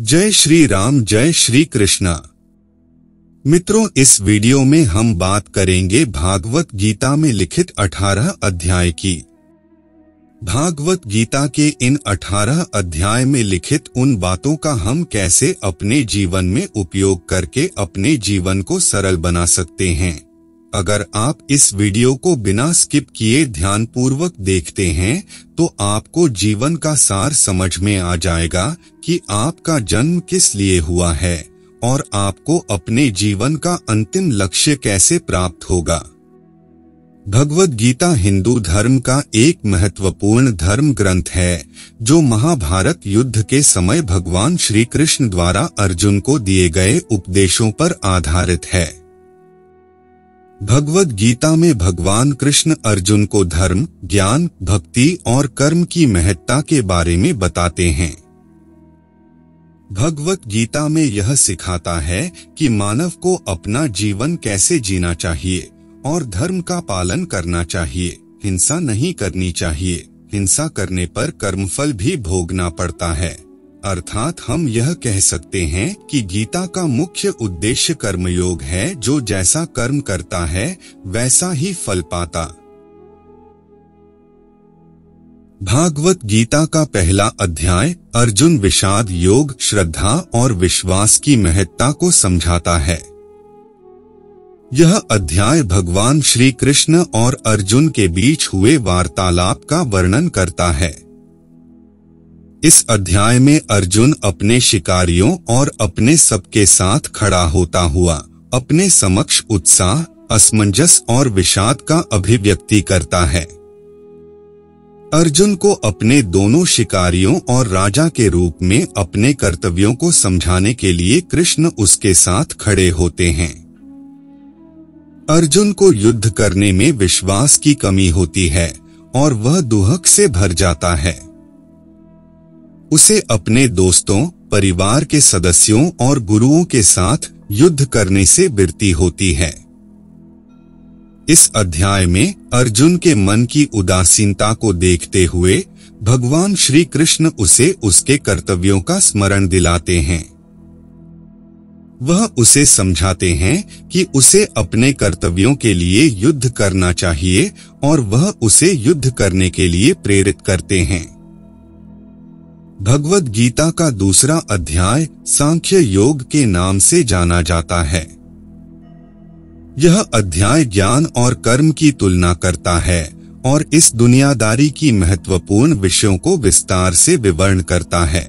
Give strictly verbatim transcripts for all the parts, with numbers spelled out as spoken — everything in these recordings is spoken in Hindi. जय श्री राम, जय श्री कृष्णा। मित्रों, इस वीडियो में हम बात करेंगे भागवत गीता में लिखित अठारह अध्याय की। भागवत गीता के इन अठारह अध्याय में लिखित उन बातों का हम कैसे अपने जीवन में उपयोग करके अपने जीवन को सरल बना सकते हैं। अगर आप इस वीडियो को बिना स्किप किए ध्यानपूर्वक देखते हैं तो आपको जीवन का सार समझ में आ जाएगा कि आपका जन्म किस लिए हुआ है और आपको अपने जीवन का अंतिम लक्ष्य कैसे प्राप्त होगा। भगवद गीता हिंदू धर्म का एक महत्वपूर्ण धर्म ग्रंथ है जो महाभारत युद्ध के समय भगवान श्री कृष्ण द्वारा अर्जुन को दिए गए उपदेशों पर आधारित है। भगवद गीता में भगवान कृष्ण अर्जुन को धर्म, ज्ञान, भक्ति और कर्म की महत्ता के बारे में बताते हैं। भगवद गीता में यह सिखाता है कि मानव को अपना जीवन कैसे जीना चाहिए और धर्म का पालन करना चाहिए। हिंसा नहीं करनी चाहिए, हिंसा करने पर कर्मफल भी भोगना पड़ता है। अर्थात हम यह कह सकते हैं कि गीता का मुख्य उद्देश्य कर्मयोग है। जो जैसा कर्म करता है वैसा ही फल पाता। भागवत गीता का पहला अध्याय अर्जुन विषाद योग, श्रद्धा और विश्वास की महत्ता को समझाता है। यह अध्याय भगवान श्री कृष्ण और अर्जुन के बीच हुए वार्तालाप का वर्णन करता है। इस अध्याय में अर्जुन अपने शिकारियों और अपने सबके साथ खड़ा होता हुआ अपने समक्ष उत्साह, असमंजस और विषाद का अभिव्यक्ति करता है। अर्जुन को अपने दोनों शिकारियों और राजा के रूप में अपने कर्तव्यों को समझाने के लिए कृष्ण उसके साथ खड़े होते हैं। अर्जुन को युद्ध करने में विश्वास की कमी होती है और वह दुहक से भर जाता है। उसे अपने दोस्तों, परिवार के सदस्यों और गुरुओं के साथ युद्ध करने से विरति होती है। इस अध्याय में अर्जुन के मन की उदासीनता को देखते हुए भगवान श्री कृष्ण उसे उसके कर्तव्यों का स्मरण दिलाते हैं। वह उसे समझाते हैं कि उसे अपने कर्तव्यों के लिए युद्ध करना चाहिए और वह उसे युद्ध करने के लिए प्रेरित करते हैं। भगवद गीता का दूसरा अध्याय सांख्य योग के नाम से जाना जाता है। यह अध्याय ज्ञान और कर्म की तुलना करता है और इस दुनियादारी की महत्वपूर्ण विषयों को विस्तार से विवरण करता है।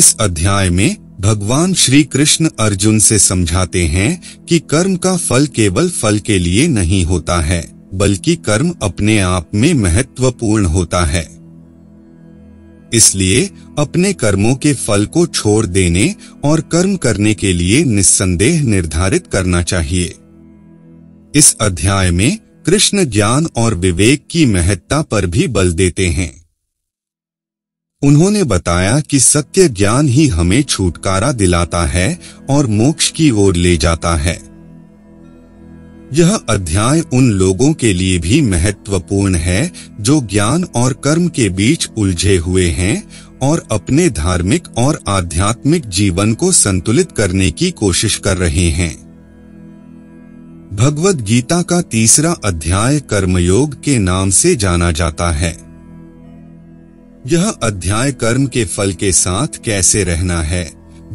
इस अध्याय में भगवान श्री कृष्ण अर्जुन से समझाते हैं कि कर्म का फल केवल फल के लिए नहीं होता है, बल्कि कर्म अपने आप में महत्वपूर्ण होता है। इसलिए अपने कर्मों के फल को छोड़ देने और कर्म करने के लिए निस्संदेह निर्धारित करना चाहिए। इस अध्याय में कृष्ण ज्ञान और विवेक की महत्ता पर भी बल देते हैं। उन्होंने बताया कि सत्य ज्ञान ही हमें छुटकारा दिलाता है और मोक्ष की ओर ले जाता है। यह अध्याय उन लोगों के लिए भी महत्वपूर्ण है जो ज्ञान और कर्म के बीच उलझे हुए हैं और अपने धार्मिक और आध्यात्मिक जीवन को संतुलित करने की कोशिश कर रहे हैं। भगवद गीता का तीसरा अध्याय कर्मयोग के नाम से जाना जाता है। यह अध्याय कर्म के फल के साथ कैसे रहना है,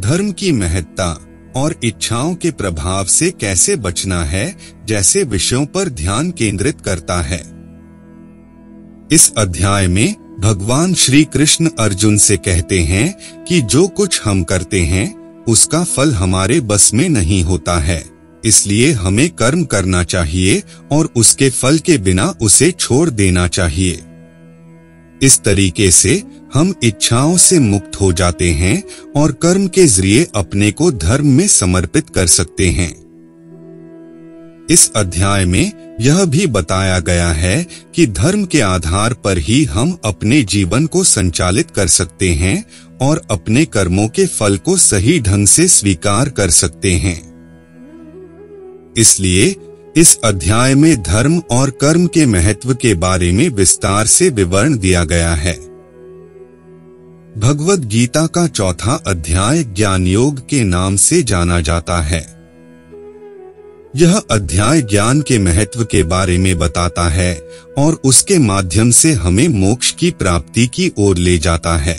धर्म की महत्ता और इच्छाओं के प्रभाव से कैसे बचना है जैसे विषयों पर ध्यान केंद्रित करता है। इस अध्याय में भगवान श्री कृष्ण अर्जुन से कहते हैं कि जो कुछ हम करते हैं उसका फल हमारे बस में नहीं होता है, इसलिए हमें कर्म करना चाहिए और उसके फल के बिना उसे छोड़ देना चाहिए। इस तरीके से हम इच्छाओं से मुक्त हो जाते हैं और कर्म के जरिए अपने को धर्म में समर्पित कर सकते हैं। इस अध्याय में यह भी बताया गया है कि धर्म के आधार पर ही हम अपने जीवन को संचालित कर सकते हैं और अपने कर्मों के फल को सही ढंग से स्वीकार कर सकते हैं। इसलिए इस अध्याय में धर्म और कर्म के महत्व के बारे में विस्तार से विवरण दिया गया है। भगवद गीता का चौथा अध्याय ज्ञान योग के नाम से जाना जाता है। यह अध्याय ज्ञान के महत्व के बारे में बताता है और उसके माध्यम से हमें मोक्ष की प्राप्ति की ओर ले जाता है।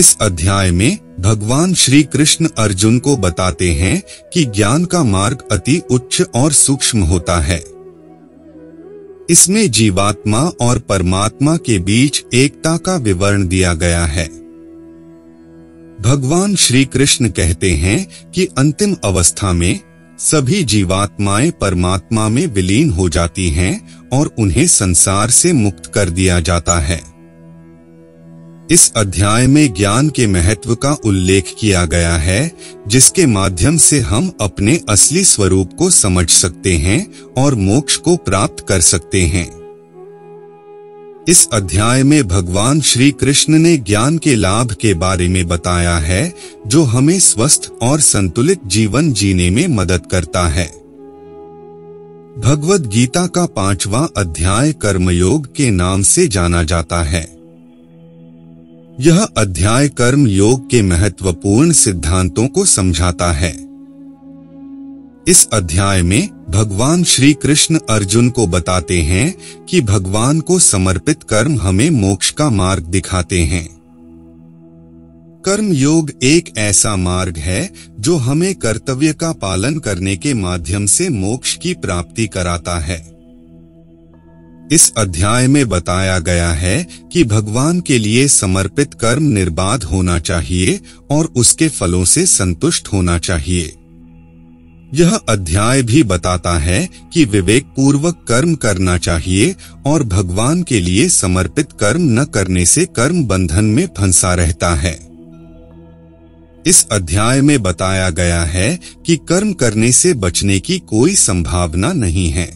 इस अध्याय में भगवान श्री कृष्ण अर्जुन को बताते हैं कि ज्ञान का मार्ग अति उच्च और सूक्ष्म होता है। इसमें जीवात्मा और परमात्मा के बीच एकता का विवरण दिया गया है। भगवान श्री कृष्ण कहते हैं कि अंतिम अवस्था में सभी जीवात्माएं परमात्मा में विलीन हो जाती हैं और उन्हें संसार से मुक्त कर दिया जाता है। इस अध्याय में ज्ञान के महत्व का उल्लेख किया गया है, जिसके माध्यम से हम अपने असली स्वरूप को समझ सकते हैं और मोक्ष को प्राप्त कर सकते हैं। इस अध्याय में भगवान श्री कृष्ण ने ज्ञान के लाभ के बारे में बताया है, जो हमें स्वस्थ और संतुलित जीवन जीने में मदद करता है। भगवद गीता का पांचवा अध्याय कर्मयोग के नाम से जाना जाता है। यह अध्याय कर्म योग के महत्वपूर्ण सिद्धांतों को समझाता है। इस अध्याय में भगवान श्री कृष्ण अर्जुन को बताते हैं कि भगवान को समर्पित कर्म हमें मोक्ष का मार्ग दिखाते हैं। कर्म योग एक ऐसा मार्ग है जो हमें कर्तव्य का पालन करने के माध्यम से मोक्ष की प्राप्ति कराता है। इस अध्याय में बताया गया है कि भगवान के लिए समर्पित कर्म निर्बाध होना चाहिए और उसके फलों से संतुष्ट होना चाहिए। यह अध्याय भी बताता है कि विवेक पूर्वक कर्म करना चाहिए और भगवान के लिए समर्पित कर्म न करने से कर्म बंधन में फंसा रहता है। इस अध्याय में बताया गया है कि कर्म करने से बचने की कोई संभावना नहीं है,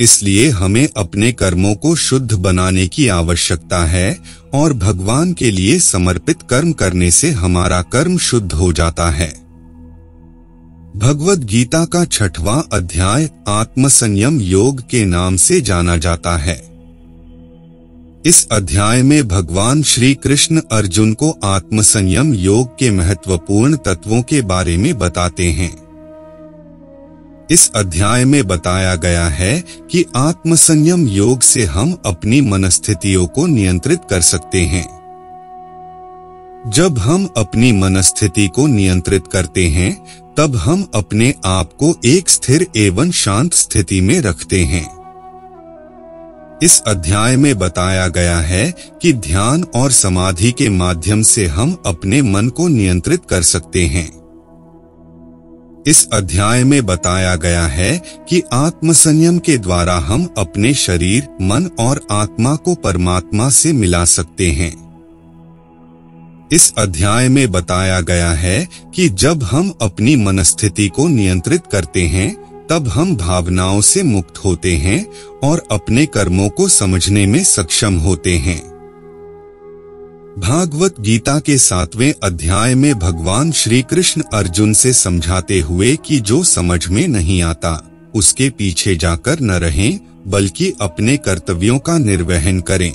इसलिए हमें अपने कर्मों को शुद्ध बनाने की आवश्यकता है और भगवान के लिए समर्पित कर्म करने से हमारा कर्म शुद्ध हो जाता है। भगवद गीता का छठवां अध्याय आत्मसंयम योग के नाम से जाना जाता है। इस अध्याय में भगवान श्री कृष्ण अर्जुन को आत्मसंयम योग के महत्वपूर्ण तत्वों के बारे में बताते हैं। इस अध्याय में बताया गया है कि आत्मसंयम योग से हम अपनी मनस्थितियों को नियंत्रित कर सकते हैं। जब हम अपनी मनस्थिति को नियंत्रित करते हैं, तब हम अपने आप को एक स्थिर एवं शांत स्थिति में रखते हैं। इस अध्याय में बताया गया है कि ध्यान और समाधि के माध्यम से हम अपने मन को नियंत्रित कर सकते हैं। इस अध्याय में बताया गया है कि आत्मसंयम के द्वारा हम अपने शरीर, मन और आत्मा को परमात्मा से मिला सकते हैं। इस अध्याय में बताया गया है कि जब हम अपनी मनस्थिति को नियंत्रित करते हैं, तब हम भावनाओं से मुक्त होते हैं और अपने कर्मों को समझने में सक्षम होते हैं। भागवत गीता के सातवें अध्याय में भगवान श्री कृष्ण अर्जुन से समझाते हुए कि जो समझ में नहीं आता, उसके पीछे जाकर न रहें, बल्कि अपने कर्तव्यों का निर्वहन करें।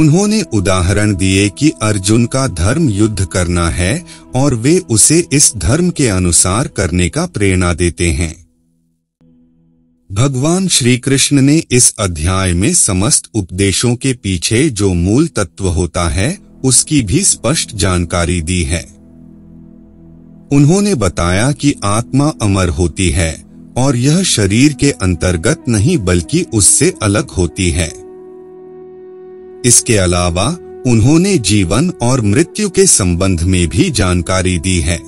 उन्होंने उदाहरण दिए कि अर्जुन का धर्म युद्ध करना है और वे उसे इस धर्म के अनुसार करने का प्रेरणा देते हैं। भगवान श्री कृष्ण ने इस अध्याय में समस्त उपदेशों के पीछे जो मूल तत्व होता है, उसकी भी स्पष्ट जानकारी दी है। उन्होंने बताया कि आत्मा अमर होती है और यह शरीर के अंतर्गत नहीं बल्कि उससे अलग होती है। इसके अलावा उन्होंने जीवन और मृत्यु के संबंध में भी जानकारी दी है।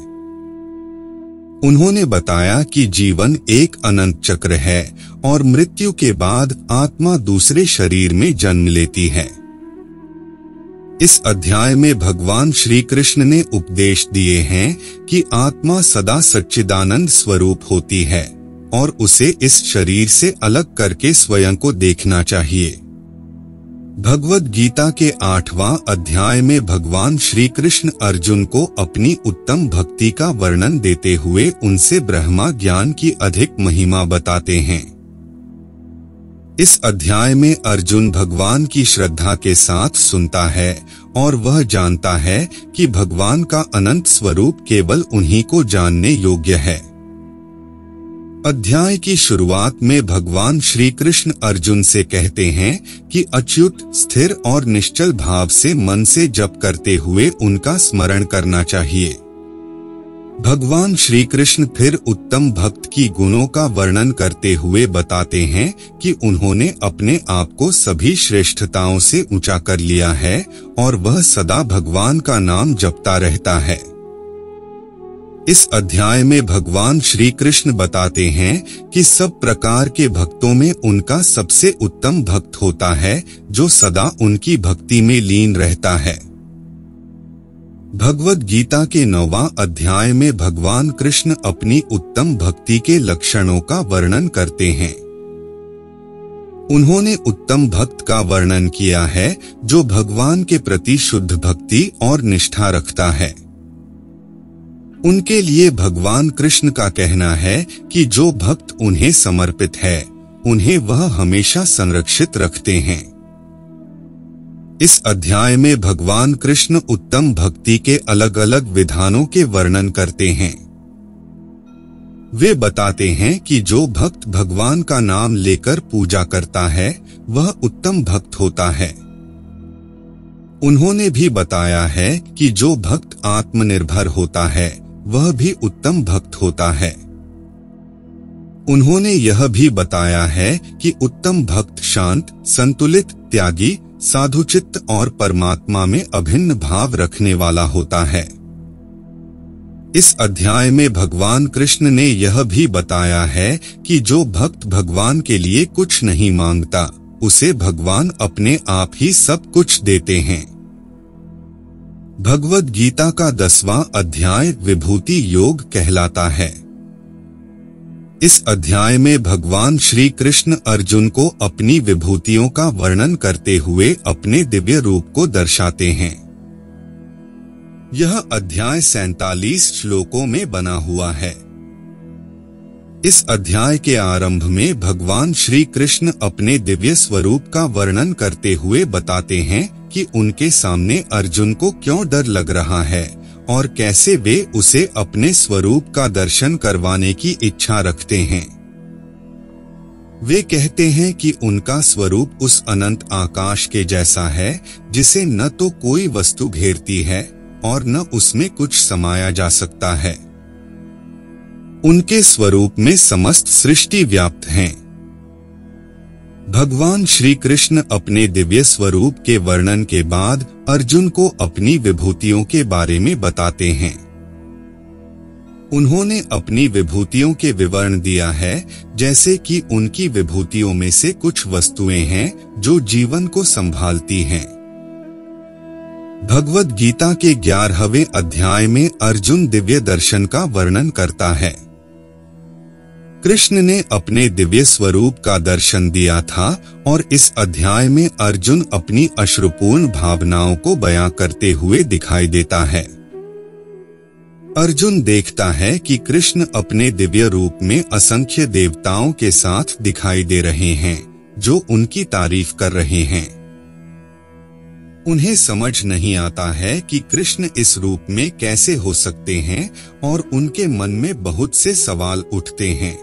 उन्होंने बताया कि जीवन एक अनंत चक्र है और मृत्यु के बाद आत्मा दूसरे शरीर में जन्म लेती है। इस अध्याय में भगवान श्री कृष्ण ने उपदेश दिए हैं कि आत्मा सदा सच्चिदानंद स्वरूप होती है और उसे इस शरीर से अलग करके स्वयं को देखना चाहिए। भगवद गीता के आठवां अध्याय में भगवान श्री कृष्ण अर्जुन को अपनी उत्तम भक्ति का वर्णन देते हुए उनसे ब्रह्मा ज्ञान की अधिक महिमा बताते हैं। इस अध्याय में अर्जुन भगवान की श्रद्धा के साथ सुनता है और वह जानता है कि भगवान का अनंत स्वरूप केवल उन्हीं को जानने योग्य है। अध्याय की शुरुआत में भगवान श्री कृष्ण अर्जुन से कहते हैं कि अच्युत स्थिर और निश्चल भाव से मन से जप करते हुए उनका स्मरण करना चाहिए। भगवान श्री कृष्ण फिर उत्तम भक्त की गुणों का वर्णन करते हुए बताते हैं कि उन्होंने अपने आप को सभी श्रेष्ठताओं से ऊंचा कर लिया है और वह सदा भगवान का नाम जपता रहता है। इस अध्याय में भगवान श्री कृष्ण बताते हैं कि सब प्रकार के भक्तों में उनका सबसे उत्तम भक्त होता है जो सदा उनकी भक्ति में लीन रहता है। भगवद गीता के नौवां अध्याय में भगवान कृष्ण अपनी उत्तम भक्ति के लक्षणों का वर्णन करते हैं। उन्होंने उत्तम भक्त का वर्णन किया है जो भगवान के प्रति शुद्ध भक्ति और निष्ठा रखता है। उनके लिए भगवान कृष्ण का कहना है कि जो भक्त उन्हें समर्पित है उन्हें वह हमेशा संरक्षित रखते हैं। इस अध्याय में भगवान कृष्ण उत्तम भक्ति के अलग अलग विधानों के वर्णन करते हैं। वे बताते हैं कि जो भक्त भगवान का नाम लेकर पूजा करता है वह उत्तम भक्त होता है। उन्होंने भी बताया है कि जो भक्त आत्मनिर्भर होता है वह भी उत्तम भक्त होता है। उन्होंने यह भी बताया है कि उत्तम भक्त शांत, संतुलित, त्यागी, साधुचित्त और परमात्मा में अभिन्न भाव रखने वाला होता है। इस अध्याय में भगवान कृष्ण ने यह भी बताया है कि जो भक्त भगवान के लिए कुछ नहीं मांगता उसे भगवान अपने आप ही सब कुछ देते हैं। भगवद गीता का दसवां अध्याय विभूति योग कहलाता है। इस अध्याय में भगवान श्री कृष्ण अर्जुन को अपनी विभूतियों का वर्णन करते हुए अपने दिव्य रूप को दर्शाते हैं। यह अध्याय सैंतालीस श्लोकों में बना हुआ है। इस अध्याय के आरंभ में भगवान श्री कृष्ण अपने दिव्य स्वरूप का वर्णन करते हुए बताते हैं कि उनके सामने अर्जुन को क्यों डर लग रहा है और कैसे वे उसे अपने स्वरूप का दर्शन करवाने की इच्छा रखते हैं। वे कहते हैं कि उनका स्वरूप उस अनंत आकाश के जैसा है जिसे न तो कोई वस्तु घेरती है और न उसमें कुछ समाया जा सकता है। उनके स्वरूप में समस्त सृष्टि व्याप्त है। भगवान श्री कृष्ण अपने दिव्य स्वरूप के वर्णन के बाद अर्जुन को अपनी विभूतियों के बारे में बताते हैं। उन्होंने अपनी विभूतियों के विवरण दिया है जैसे कि उनकी विभूतियों में से कुछ वस्तुएं हैं जो जीवन को संभालती हैं। भगवद गीता के ग्यारहवें अध्याय में अर्जुन दिव्य दर्शन का वर्णन करता है। कृष्ण ने अपने दिव्य स्वरूप का दर्शन दिया था और इस अध्याय में अर्जुन अपनी अश्रुपूर्ण भावनाओं को बयां करते हुए दिखाई देता है। अर्जुन देखता है कि कृष्ण अपने दिव्य रूप में असंख्य देवताओं के साथ दिखाई दे रहे हैं जो उनकी तारीफ कर रहे हैं। उन्हें समझ नहीं आता है कि कृष्ण इस रूप में कैसे हो सकते हैं और उनके मन में बहुत से सवाल उठते हैं।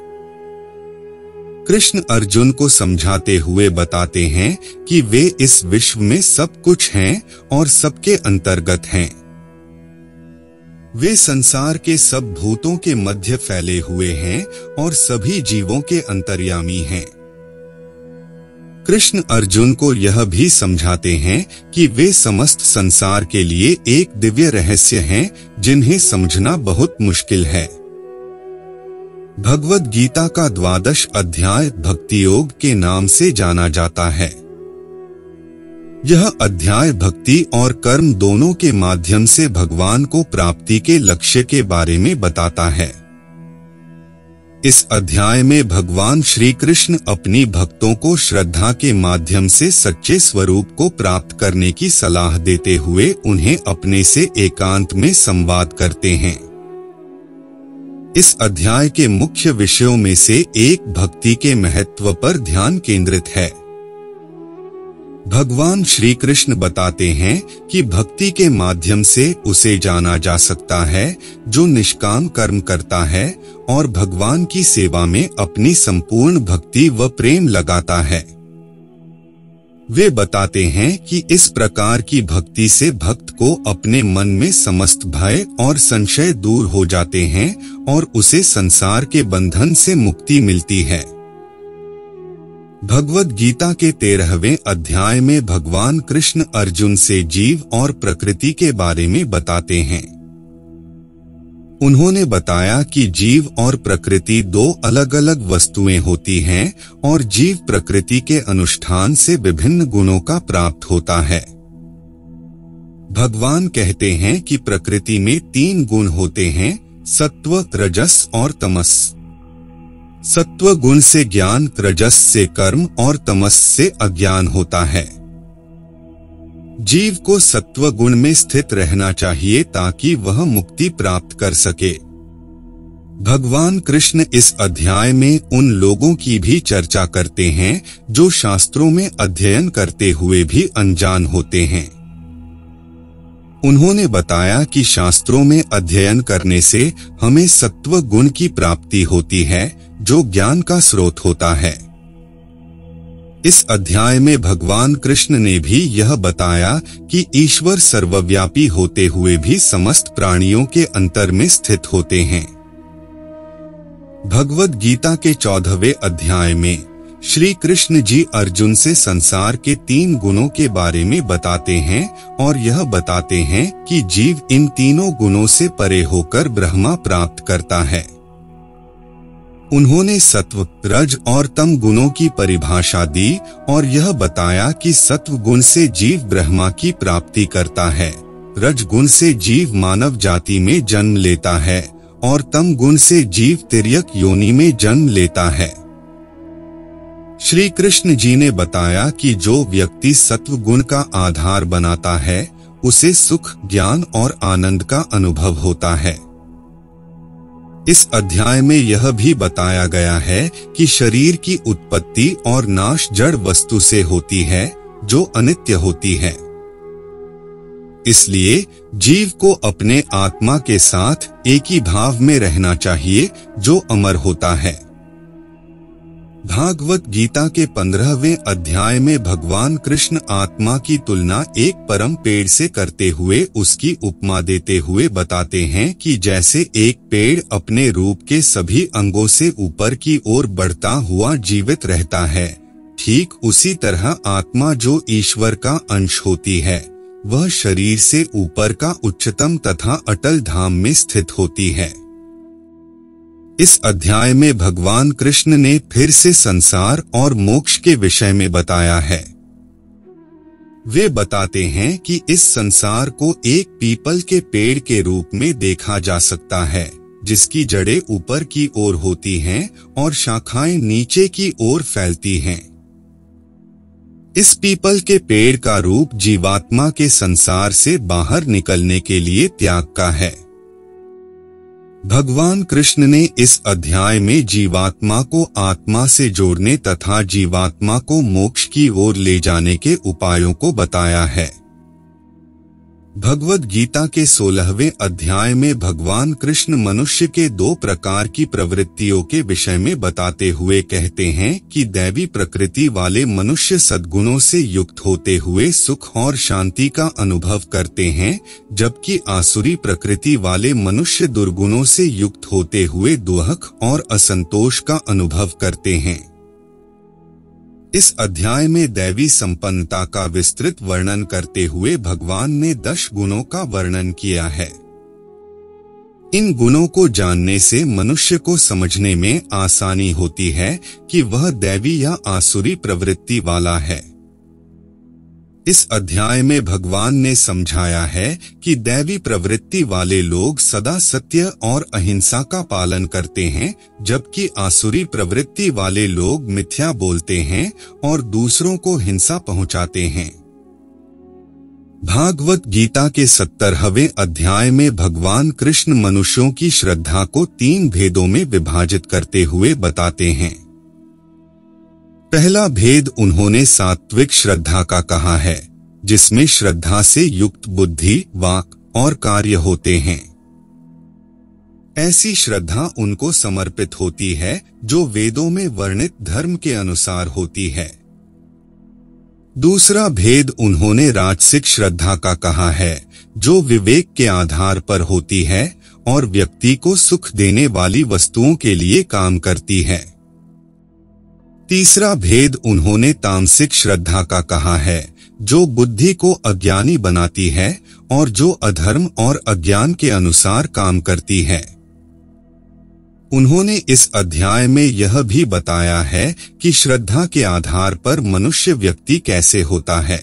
कृष्ण अर्जुन को समझाते हुए बताते हैं कि वे इस विश्व में सब कुछ हैं और सबके अंतर्गत हैं। वे संसार के सब भूतों के मध्य फैले हुए हैं और सभी जीवों के अंतर्यामी हैं। कृष्ण अर्जुन को यह भी समझाते हैं कि वे समस्त संसार के लिए एक दिव्य रहस्य हैं जिन्हें समझना बहुत मुश्किल है। भगवद गीता का द्वादश अध्याय भक्ति योग के नाम से जाना जाता है। यह अध्याय भक्ति और कर्म दोनों के माध्यम से भगवान को प्राप्ति के लक्ष्य के बारे में बताता है। इस अध्याय में भगवान श्री कृष्ण अपनी भक्तों को श्रद्धा के माध्यम से सच्चे स्वरूप को प्राप्त करने की सलाह देते हुए उन्हें अपने से एकांत में संवाद करते हैं। इस अध्याय के मुख्य विषयों में से एक भक्ति के महत्व पर ध्यान केंद्रित है। भगवान श्री कृष्ण बताते हैं कि भक्ति के माध्यम से उसे जाना जा सकता है जो निष्काम कर्म करता है और भगवान की सेवा में अपनी संपूर्ण भक्ति व प्रेम लगाता है। वे बताते हैं कि इस प्रकार की भक्ति से भक्त को अपने मन में समस्त भय और संशय दूर हो जाते हैं और उसे संसार के बंधन से मुक्ति मिलती है। भगवद गीता के तेरहवें अध्याय में भगवान कृष्ण अर्जुन से जीव और प्रकृति के बारे में बताते हैं। उन्होंने बताया कि जीव और प्रकृति दो अलग अलग वस्तुएं होती हैं और जीव प्रकृति के अनुष्ठान से विभिन्न गुणों का प्राप्त होता है। भगवान कहते हैं कि प्रकृति में तीन गुण होते हैं, सत्व, रजस और तमस। सत्व गुण से ज्ञान, रजस से कर्म और तमस से अज्ञान होता है। जीव को सत्व गुण में स्थित रहना चाहिए ताकि वह मुक्ति प्राप्त कर सके। भगवान कृष्ण इस अध्याय में उन लोगों की भी चर्चा करते हैं जो शास्त्रों में अध्ययन करते हुए भी अनजान होते हैं। उन्होंने बताया कि शास्त्रों में अध्ययन करने से हमें सत्व गुण की प्राप्ति होती है जो ज्ञान का स्रोत होता है। इस अध्याय में भगवान कृष्ण ने भी यह बताया कि ईश्वर सर्वव्यापी होते हुए भी समस्त प्राणियों के अंतर में स्थित होते हैं। भगवद गीता के चौदहवें अध्याय में श्री कृष्ण जी अर्जुन से संसार के तीन गुणों के बारे में बताते हैं और यह बताते हैं कि जीव इन तीनों गुणों से परे होकर ब्रह्मा प्राप्त करता है। उन्होंने सत्व, रज और तम गुणों की परिभाषा दी और यह बताया कि सत्व गुण से जीव ब्रह्मा की प्राप्ति करता है, रज गुण से जीव मानव जाति में जन्म लेता है और तम गुण से जीव तिर्यक योनि में जन्म लेता है। श्री कृष्ण जी ने बताया कि जो व्यक्ति सत्व गुण का आधार बनाता है उसे सुख, ज्ञान और आनंद का अनुभव होता है। इस अध्याय में यह भी बताया गया है कि शरीर की उत्पत्ति और नाश जड़ वस्तु से होती है जो अनित्य होती है। इसलिए जीव को अपने आत्मा के साथ एक ही भाव में रहना चाहिए जो अमर होता है। भागवत गीता के पंद्रहवें अध्याय में भगवान कृष्ण आत्मा की तुलना एक परम पेड़ से करते हुए उसकी उपमा देते हुए बताते हैं कि जैसे एक पेड़ अपने रूप के सभी अंगों से ऊपर की ओर बढ़ता हुआ जीवित रहता है, ठीक उसी तरह आत्मा जो ईश्वर का अंश होती है वह शरीर से ऊपर का उच्चतम तथा अटल धाम में स्थित होती है। इस अध्याय में भगवान कृष्ण ने फिर से संसार और मोक्ष के विषय में बताया है। वे बताते हैं कि इस संसार को एक पीपल के पेड़ के रूप में देखा जा सकता है जिसकी जड़ें ऊपर की ओर होती हैं और शाखाएं नीचे की ओर फैलती हैं। इस पीपल के पेड़ का रूप जीवात्मा के संसार से बाहर निकलने के लिए त्याग का है। भगवान कृष्ण ने इस अध्याय में जीवात्मा को आत्मा से जोड़ने तथा जीवात्मा को मोक्ष की ओर ले जाने के उपायों को बताया है। भगवद गीता के सोलहवें अध्याय में भगवान कृष्ण मनुष्य के दो प्रकार की प्रवृत्तियों के विषय में बताते हुए कहते हैं कि दैवी प्रकृति वाले मनुष्य सद्गुणों से युक्त होते हुए सुख और शांति का अनुभव करते हैं, जबकि आसुरी प्रकृति वाले मनुष्य दुर्गुणों से युक्त होते हुए दुःख और असंतोष का अनुभव करते हैं। इस अध्याय में दैवी संपन्नता का विस्तृत वर्णन करते हुए भगवान ने दस गुणों का वर्णन किया है। इन गुणों को जानने से मनुष्य को समझने में आसानी होती है कि वह दैवी या आसुरी प्रवृत्ति वाला है। इस अध्याय में भगवान ने समझाया है कि दैवी प्रवृत्ति वाले लोग सदा सत्य और अहिंसा का पालन करते हैं, जबकि आसुरी प्रवृत्ति वाले लोग मिथ्या बोलते हैं और दूसरों को हिंसा पहुंचाते हैं। भागवत गीता के सत्तरहवें अध्याय में भगवान कृष्ण मनुष्यों की श्रद्धा को तीन भेदों में विभाजित करते हुए बताते हैं। पहला भेद उन्होंने सात्विक श्रद्धा का कहा है, जिसमें श्रद्धा से युक्त बुद्धि, वाक और कार्य होते हैं। ऐसी श्रद्धा उनको समर्पित होती है जो वेदों में वर्णित धर्म के अनुसार होती है। दूसरा भेद उन्होंने राजसिक श्रद्धा का कहा है, जो विवेक के आधार पर होती है और व्यक्ति को सुख देने वाली वस्तुओं के लिए काम करती है। तीसरा भेद उन्होंने तामसिक श्रद्धा का कहा है, जो बुद्धि को अज्ञानी बनाती है और जो अधर्म और अज्ञान के अनुसार काम करती है। उन्होंने इस अध्याय में यह भी बताया है कि श्रद्धा के आधार पर मनुष्य व्यक्ति कैसे होता है।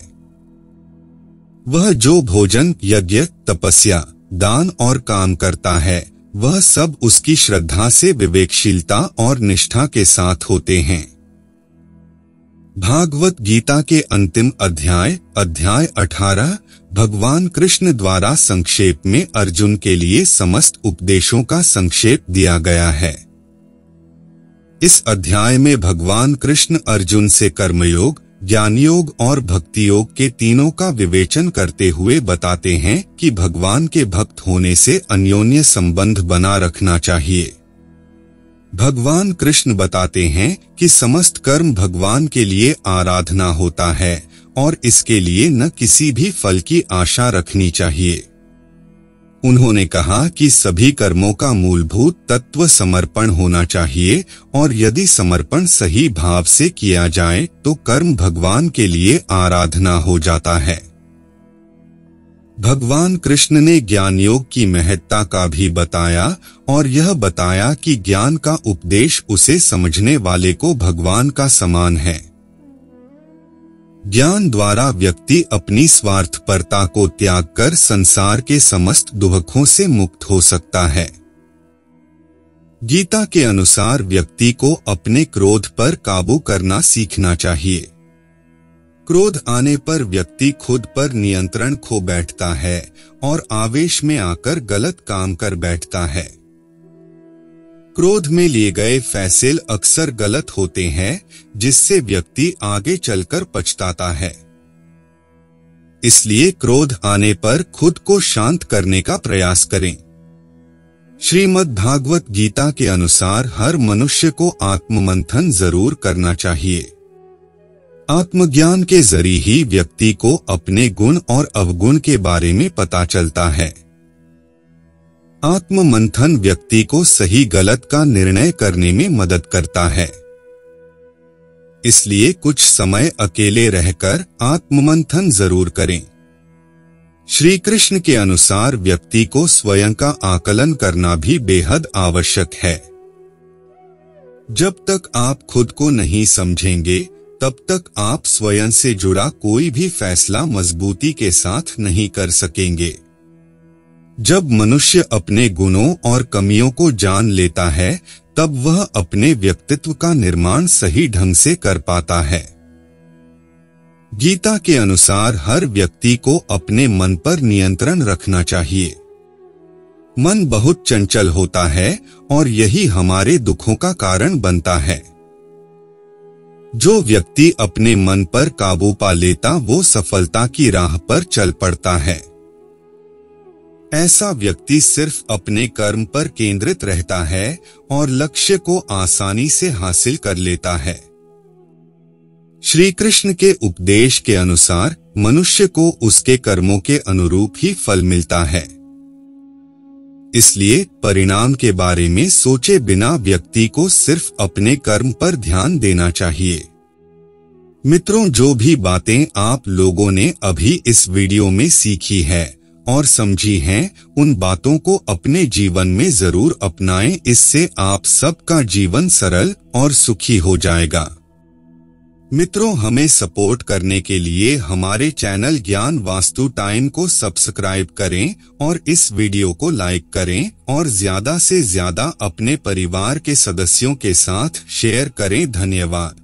वह जो भोजन, यज्ञ, तपस्या, दान और काम करता है, वह सब उसकी श्रद्धा से विवेकशीलता और निष्ठा के साथ होते हैं। भागवत गीता के अंतिम अध्याय अध्याय अठारह भगवान कृष्ण द्वारा संक्षेप में अर्जुन के लिए समस्त उपदेशों का संक्षेप दिया गया है। इस अध्याय में भगवान कृष्ण अर्जुन से कर्मयोग, ज्ञानयोग और भक्तियोग के तीनों का विवेचन करते हुए बताते हैं कि भगवान के भक्त होने से अन्योन्य संबंध बना रखना चाहिए। भगवान कृष्ण बताते हैं कि समस्त कर्म भगवान के लिए आराधना होता है और इसके लिए न किसी भी फल की आशा रखनी चाहिए। उन्होंने कहा कि सभी कर्मों का मूलभूत तत्व समर्पण होना चाहिए और यदि समर्पण सही भाव से किया जाए तो कर्म भगवान के लिए आराधना हो जाता है। भगवान कृष्ण ने ज्ञान योग की महत्ता का भी बताया और यह बताया कि ज्ञान का उपदेश उसे समझने वाले को भगवान का समान है। ज्ञान द्वारा व्यक्ति अपनी स्वार्थपरता को त्याग कर संसार के समस्त दुखों से मुक्त हो सकता है। गीता के अनुसार व्यक्ति को अपने क्रोध पर काबू करना सीखना चाहिए। क्रोध आने पर व्यक्ति खुद पर नियंत्रण खो बैठता है और आवेश में आकर गलत काम कर बैठता है। क्रोध में लिए गए फैसले अक्सर गलत होते हैं, जिससे व्यक्ति आगे चलकर पछताता है। इसलिए क्रोध आने पर खुद को शांत करने का प्रयास करें। श्रीमद् भागवत गीता के अनुसार हर मनुष्य को आत्ममंथन जरूर करना चाहिए। आत्मज्ञान के जरिए ही व्यक्ति को अपने गुण और अवगुण के बारे में पता चलता है। आत्ममंथन व्यक्ति को सही गलत का निर्णय करने में मदद करता है। इसलिए कुछ समय अकेले रहकर आत्ममंथन जरूर करें। श्री कृष्ण के अनुसार व्यक्ति को स्वयं का आकलन करना भी बेहद आवश्यक है। जब तक आप खुद को नहीं समझेंगे, तब तक आप स्वयं से जुड़ा कोई भी फैसला मजबूती के साथ नहीं कर सकेंगे। जब मनुष्य अपने गुणों और कमियों को जान लेता है, तब वह अपने व्यक्तित्व का निर्माण सही ढंग से कर पाता है। गीता के अनुसार हर व्यक्ति को अपने मन पर नियंत्रण रखना चाहिए। मन बहुत चंचल होता है और यही हमारे दुखों का कारण बनता है। जो व्यक्ति अपने मन पर काबू पा लेता, वो सफलता की राह पर चल पड़ता है। ऐसा व्यक्ति सिर्फ अपने कर्म पर केंद्रित रहता है और लक्ष्य को आसानी से हासिल कर लेता है। श्री कृष्ण के उपदेश के अनुसार मनुष्य को उसके कर्मों के अनुरूप ही फल मिलता है। इसलिए परिणाम के बारे में सोचे बिना व्यक्ति को सिर्फ अपने कर्म पर ध्यान देना चाहिए। मित्रों, जो भी बातें आप लोगों ने अभी इस वीडियो में सीखी है और समझी हैं, उन बातों को अपने जीवन में जरूर अपनाएं। इससे आप सबका जीवन सरल और सुखी हो जाएगा। मित्रों, हमें सपोर्ट करने के लिए हमारे चैनल ज्ञान वास्तु टाइम को सब्सक्राइब करें और इस वीडियो को लाइक करें और ज्यादा से ज्यादा अपने परिवार के सदस्यों के साथ शेयर करें। धन्यवाद।